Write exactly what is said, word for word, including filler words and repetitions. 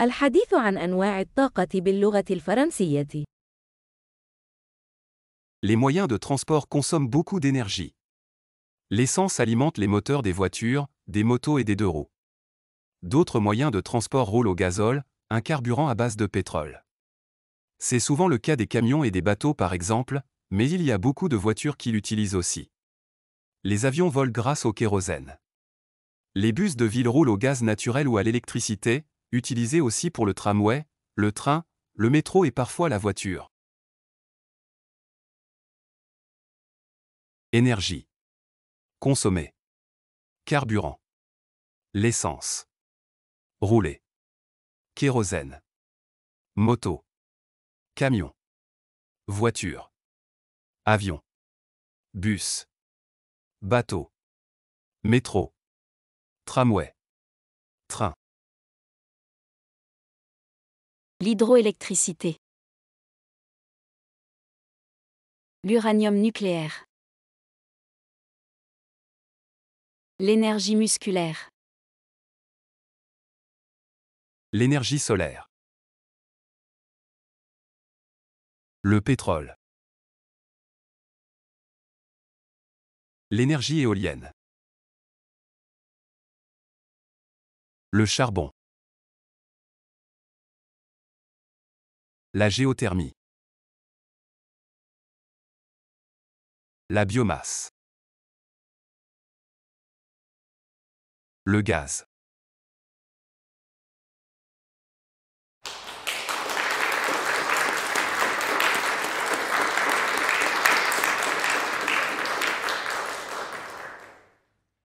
الحديث عن أنواع الطاقة باللغة الفرنسية. Les moyens de transport consomment beaucoup d'énergie. L'essence alimente les moteurs des voitures, des motos et des deux roues. D'autres moyens de transport roulent au gazole, un carburant à base de pétrole. C'est souvent le cas des camions et des bateaux par exemple, mais il y a beaucoup de voitures qui l'utilisent aussi. Les avions volent grâce au kérosène. Les bus de ville roulent au gaz naturel ou à l'électricité, utilisés aussi pour le tramway, le train, le métro et parfois la voiture. Énergie. Consommer. Carburant. L'essence. Rouler. Kérosène. Moto. Camion. Voiture. Avion. Bus. Bateau. Métro. Tramway. Train. L'hydroélectricité. L'uranium nucléaire. L'énergie musculaire. L'énergie solaire. Le pétrole. L'énergie éolienne. Le charbon. La géothermie. La biomasse. Le gaz.